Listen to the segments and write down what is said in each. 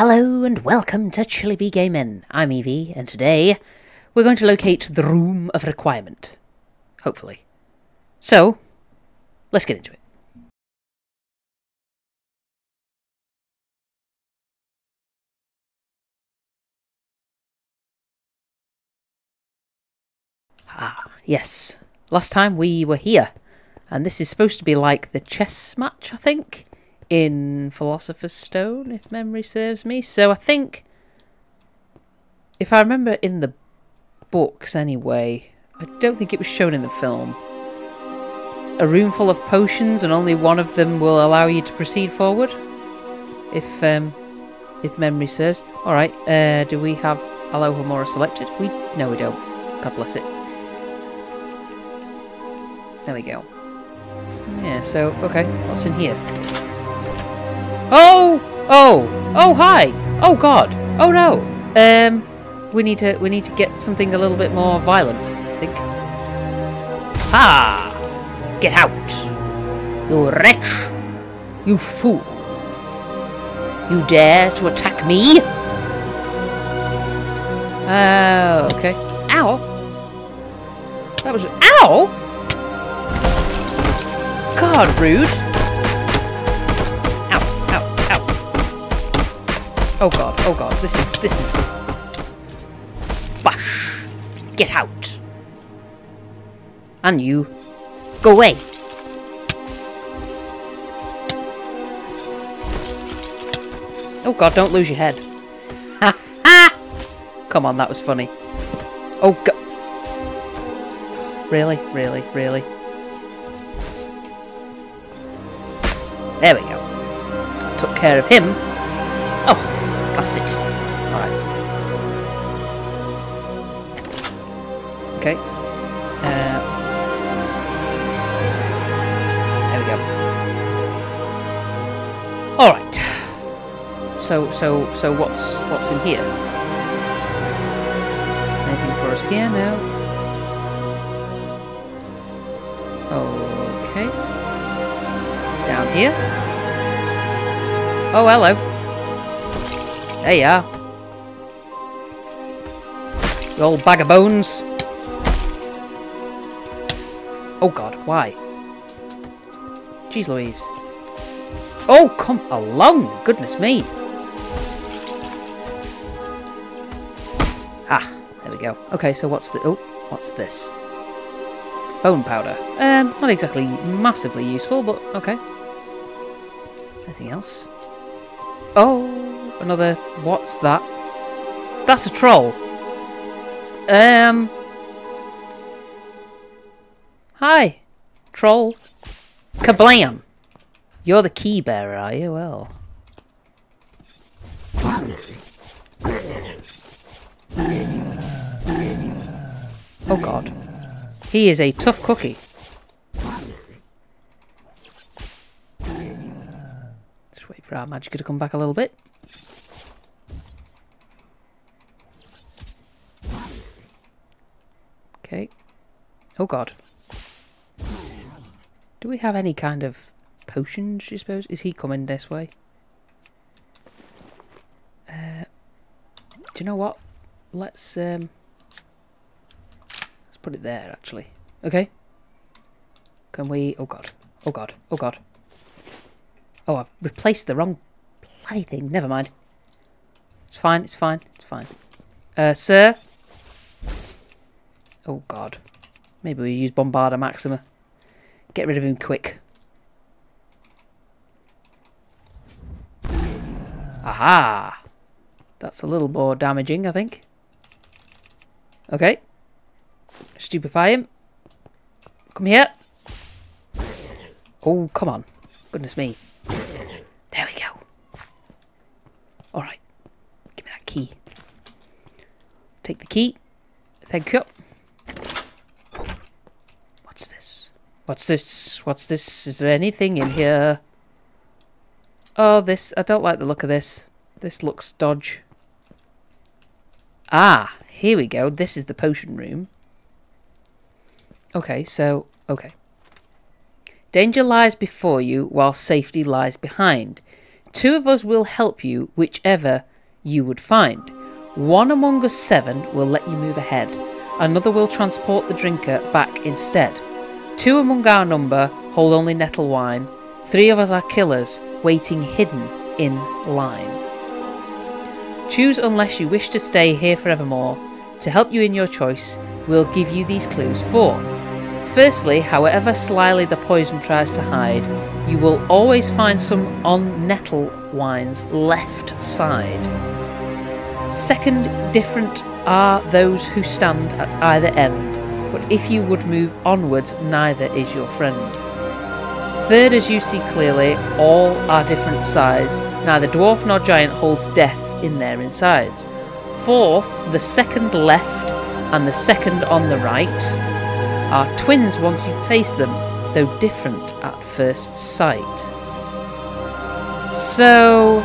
Hello and welcome to Chilly Bee Gaming. I'm Evie, and today we're going to locate the Room of Requirement. Hopefully. So, let's get into it. Ah, yes. Last time we were here, and this is supposed to be like the chess match, I think, in Philosopher's Stone, if memory serves me. So I think, if I remember in the books anyway, I don't think it was shown in the film. A room full of potions and only one of them will allow you to proceed forward, if memory serves. Alright, do we have Alohomora selected? No, we don't. God bless it. There we go. Yeah, so, okay, what's in here? Oh! Oh! Oh, hi! Oh, God! Oh, no! We need to get something a little bit more violent, I think. Ha! Get out! You wretch! You fool! You dare to attack me? Okay. Ow! That was... Ow! God, rude! Oh god, this is... Bash! Get out! And you, go away! Oh god, don't lose your head. Ha ha! Come on, that was funny. Oh god. Really? There we go. Took care of him. Oh! That's it. Alright. Okay. There we go. Alright. So what's in here? Anything for us here now? Okay. Down here. Oh, hello. There you are. You old bag of bones. Oh god, why? Jeez Louise. Oh, come along! Goodness me! Ah, there we go. Okay, so what's this? Bone powder. Not exactly massively useful, but okay. Anything else? Oh! Another... what's that? That's a troll. Hi. Troll. Kablam! You're the key bearer, are you? Well. Oh god. He is a tough cookie. Just wait for our magic to come back a little bit. Okay. Oh god. Do we have any kind of potions, you suppose? Is he coming this way? Do you know what? Let's put it there, actually. Okay. Can we... Oh god. Oh god. Oh god. Oh, I've replaced the wrong bloody thing. Never mind. It's fine. It's fine. It's fine. Sir? Oh god. Maybe we use Bombarda Maxima. Get rid of him quick. Aha! That's a little more damaging, I think. Okay. Stupefy him. Come here. Oh, come on. Goodness me. There we go. Alright. Give me that key. Take the key. Thank you. What's this? What's this? Is there anything in here? Oh, this. I don't like the look of this. This looks dodge. Ah, here we go. This is the potion room. Okay, so... Okay. Danger lies before you, while safety lies behind. Two of us will help you whichever you would find. One among us seven will let you move ahead. Another will transport the drinker back instead. Two among our number hold only nettle wine. Three of us are killers, waiting hidden in line. Choose unless you wish to stay here forevermore. To help you in your choice, we'll give you these clues for: firstly, however slyly the poison tries to hide, you will always find some on nettle wine's left side. Second, different are those who stand at either end, but if you would move onwards, neither is your friend. Third, as you see clearly, all are different size, neither dwarf nor giant holds death in their insides. Fourth, the second left and the second on the right are twins once you taste them, though different at first sight. So,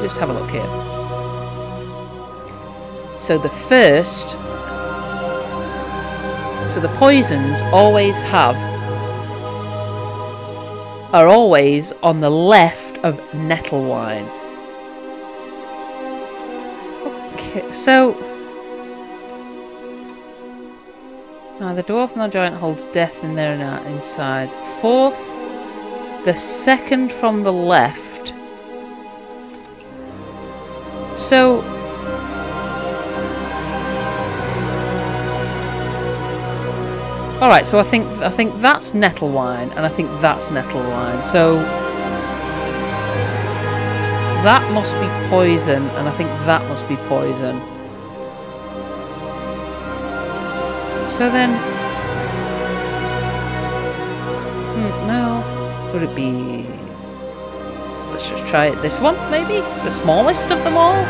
just have a look here. So the poisons are always on the left of nettle wine. Okay, so neither dwarf nor giant holds death in their insides. Fourth, the second from the left. So alright, so I think that's nettle wine, and I think that's nettle wine. So that must be poison, and I think that must be poison. So then, no, would it be? Let's just try it. This one, maybe the smallest of them all.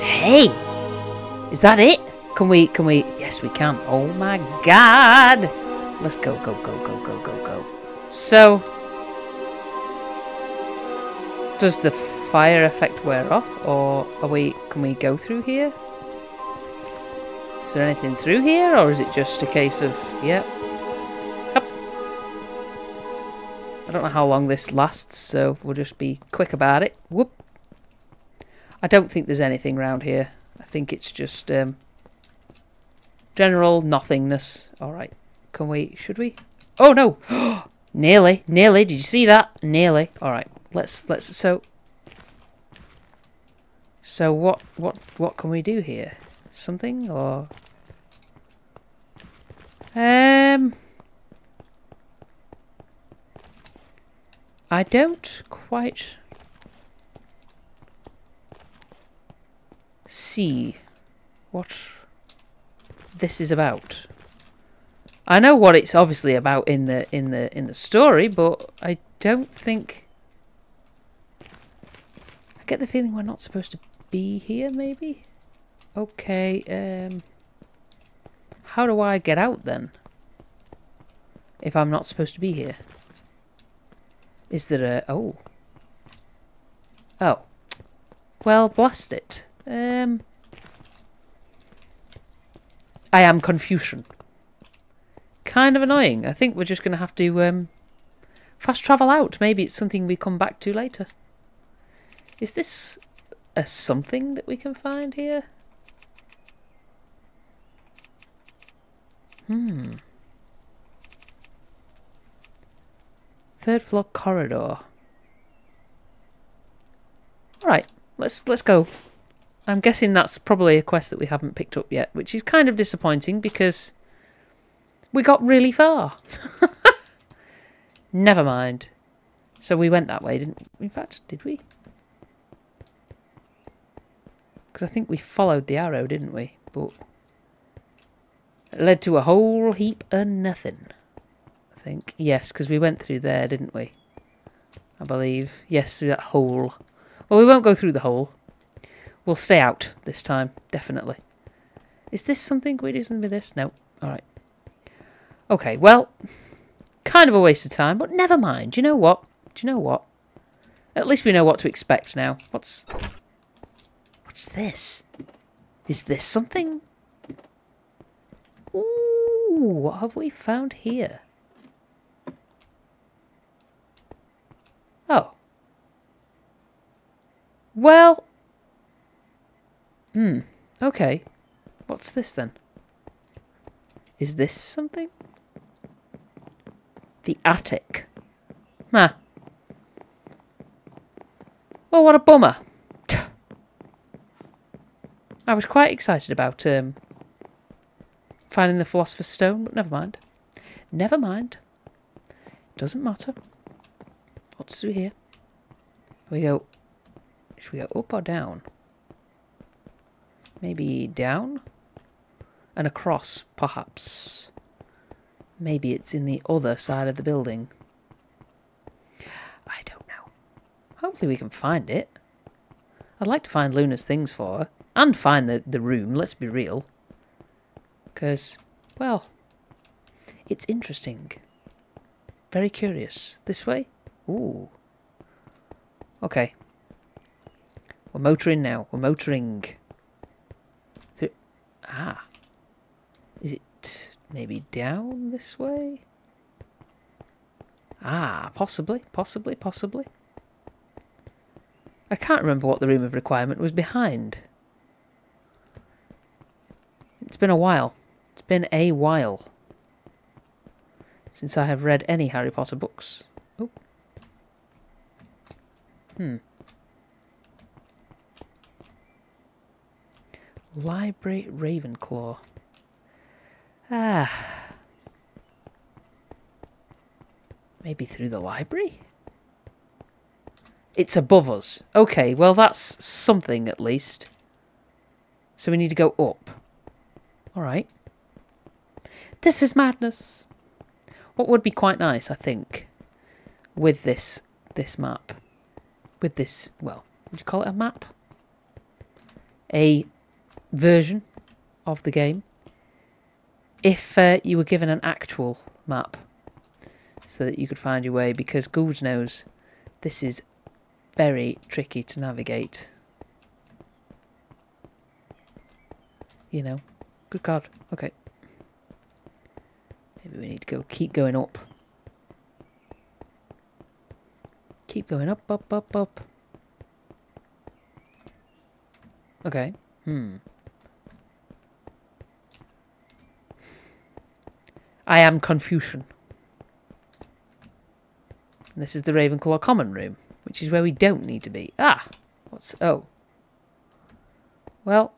Hey, is that it? Can we? Yes, we can. Oh my God! Let's go, go, go, go, go, go, go. So, does the fire effect wear off, or can we go through here? Is there anything through here, or is it just a case of, yeah? Up. I don't know how long this lasts, so we'll just be quick about it. Whoop! I don't think there's anything round here. I think it's just general nothingness. Alright, can we, should we? Oh no! Nearly, nearly, did you see that? Nearly. Alright, let's, so what can we do here? Something, or? I don't quite see what this is about. I know what it's obviously about in the story, but I don't think I get the feeling we're not supposed to be here, maybe? Okay, how do I get out then? If I'm not supposed to be here? Is there a oh. Well, blast it. I am Confucian. Kind of annoying. I think we're just going to have to fast travel out. Maybe it's something we come back to later. Is this a something that we can find here? Hmm. Third floor corridor. Alright, let's go. I'm guessing that's probably a quest that we haven't picked up yet, which is kind of disappointing because we got really far. Never mind. So we went that way, didn't we? In fact, did we? Because I think we followed the arrow, didn't we? But it led to a whole heap of nothing, I think. Yes, because we went through there, didn't we? I believe. Yes, through that hole. Well, we won't go through the hole. We'll stay out this time, definitely. Is this something? Can we do something with this? No. Alright. Okay, well, kind of a waste of time, but never mind. Do you know what? Do you know what? At least we know what to expect now. What's this? Is this something? Ooh, what have we found here? Well... Hmm. Okay. What's this then? Is this something? The attic. Huh. Well, what a bummer. I was quite excited about finding the Philosopher's Stone, but never mind. Never mind. Doesn't matter. What's through here? We go. Should we go up or down? Maybe down? And across, perhaps. Maybe it's in the other side of the building. I don't know. Hopefully we can find it. I'd like to find Luna's things for her. And find the room, let's be real. Because, well, it's interesting. Very curious. This way? Ooh. Okay. We're motoring now. We're motoring. Through. Ah. Is it maybe down this way? Ah, possibly. Possibly, possibly. I can't remember what the Room of Requirement was behind. It's been a while. It's been a while since I have read any Harry Potter books. Oh. Hmm. Library Ravenclaw. Ah. Maybe through the library? It's above us. Okay, well that's something at least. So we need to go up. Alright. This is madness. What would be quite nice, I think, with this map, with this, well, would you call it a map? A version of the game. If you were given an actual map so that you could find your way, because God knows this is very tricky to navigate. You know. Good God. Okay. Maybe we need to go. Keep going up. Keep going up, up, up, up. Okay. Hmm. I am Confucian. And this is the Ravenclaw common room, which is where we don't need to be. Ah! What's... Oh. Well...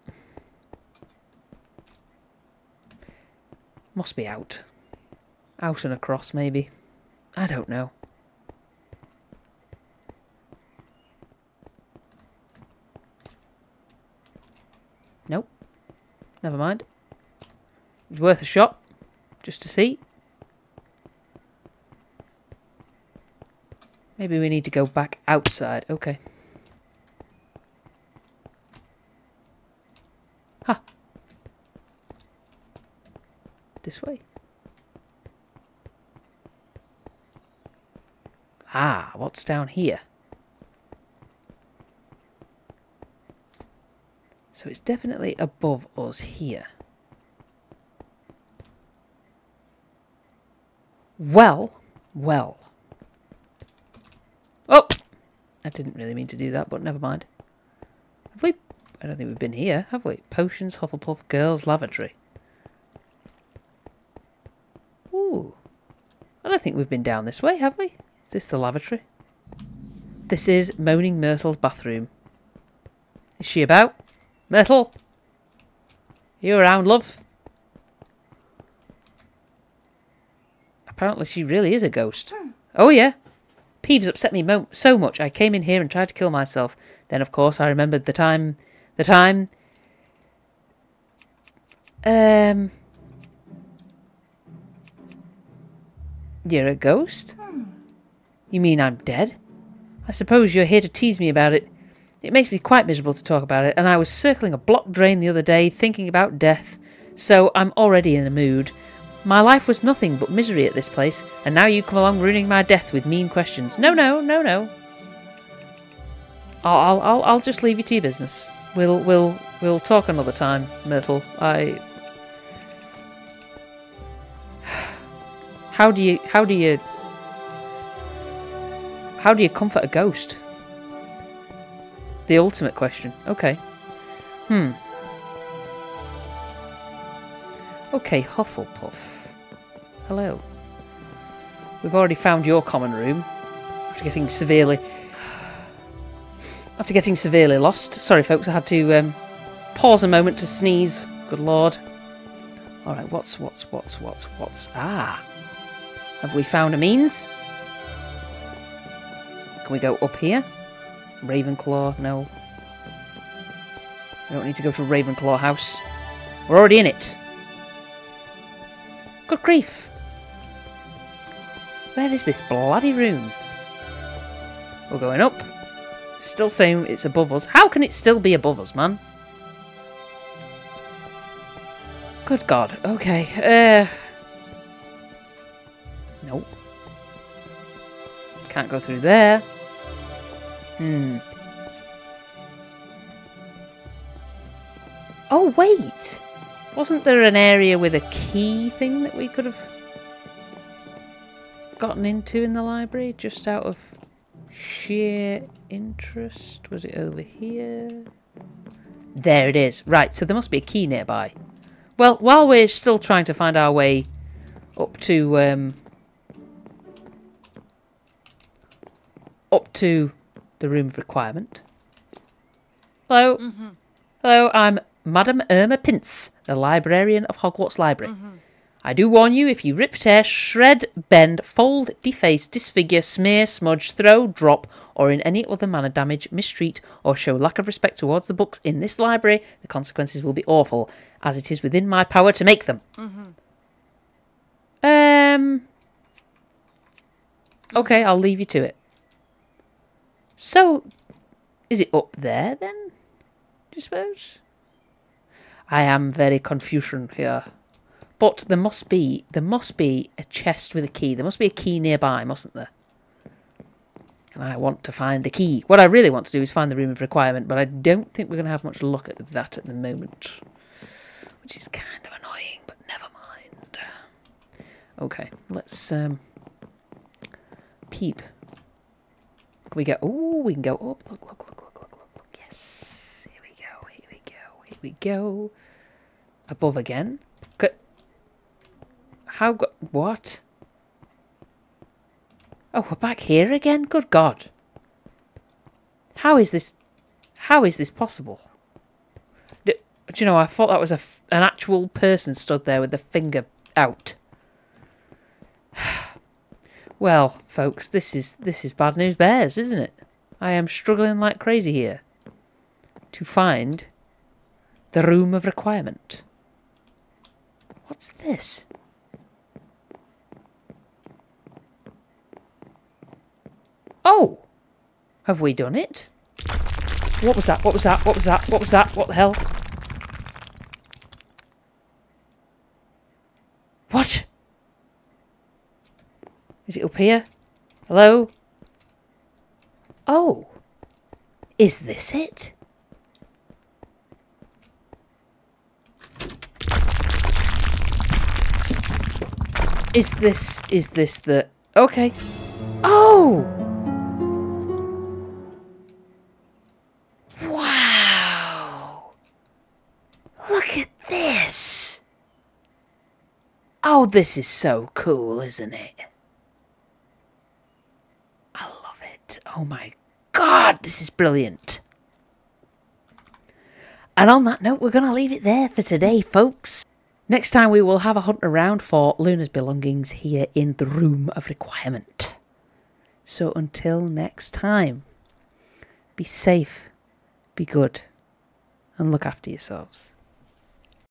Must be out. Out and across, maybe. I don't know. Nope. Never mind. It's worth a shot. Just to see. Maybe we need to go back outside. Okay. Ha! This way. Ah, what's down here? So it's definitely above us here. Well, well. Oh! I didn't really mean to do that, but never mind. Have we... I don't think we've been here, have we? Potions, Hufflepuff, Girls, Lavatory. I don't think we've been down this way, have we? Is this the lavatory? This is Moaning Myrtle's bathroom. Is she about? Myrtle? Are you around, love? Apparently she really is a ghost. Oh yeah. Peeves upset me so much. I came in here and tried to kill myself. Then, of course, I remembered the time... You're a ghost? You mean I'm dead? I suppose you're here to tease me about it. It makes me quite miserable to talk about it, and I was circling a block drain the other day thinking about death, so I'm already in a mood. My life was nothing but misery at this place, and now you come along ruining my death with mean questions. No, no, no, no. I'll just leave you to your business. We'll talk another time, Myrtle. How do you comfort a ghost? The ultimate question. Okay. Okay, Hufflepuff. Hello. We've already found your common room. After getting severely lost. Sorry, folks, I had to pause a moment to sneeze. Good lord. Alright, what's... Ah! Have we found a means? Can we go up here? Ravenclaw, no. We don't need to go to Ravenclaw house. We're already in it. Good grief. Where is this bloody room? We're going up. Still saying it's above us. How can it still be above us, man? Good God. Okay. Nope. Can't go through there. Oh, wait! Wasn't there an area with a key thing that we could have gotten into in the library just out of sheer interest? Was it over here? There it is. Right, so there must be a key nearby. Well, while we're still trying to find our way up to the Room of Requirement. Hello. Hello, I'm Madame Irma Pince, the librarian of Hogwarts Library. I do warn you, if you rip, tear, shred, bend, fold, deface, disfigure, smear, smudge, throw, drop, or in any other manner damage, mistreat, or show lack of respect towards the books in this library, the consequences will be awful, as it is within my power to make them. Okay, I'll leave you to it. So, is it up there then? Do you suppose? I am very Confucian here, but there must be a chest with a key. There must be a key nearby, mustn't there? And I want to find the key. What I really want to do is find the Room of Requirement, but I don't think we're going to have much luck at that at the moment, which is kind of annoying. But never mind. Okay, let's peep. We go. Oh, we can go up. Look. Yes. Here we go. Above again. What? Oh, we're back here again. Good God. How is this possible? Do you know? I thought that was an actual person stood there with the finger out. Well, folks, this is bad news bears, isn't it? I am struggling like crazy here to find the Room of Requirement. What's this? Oh! Have we done it? What was that? What the hell? What? Is it up here? Hello? Oh! Is this it? Is this the... Okay. Oh! Wow! Look at this! Oh, this is so cool, isn't it? Oh my God, this is brilliant. And on that note, we're going to leave it there for today, folks. Next time we will have a hunt around for Luna's belongings here in the Room of Requirement. So until next time, be safe, be good, and look after yourselves.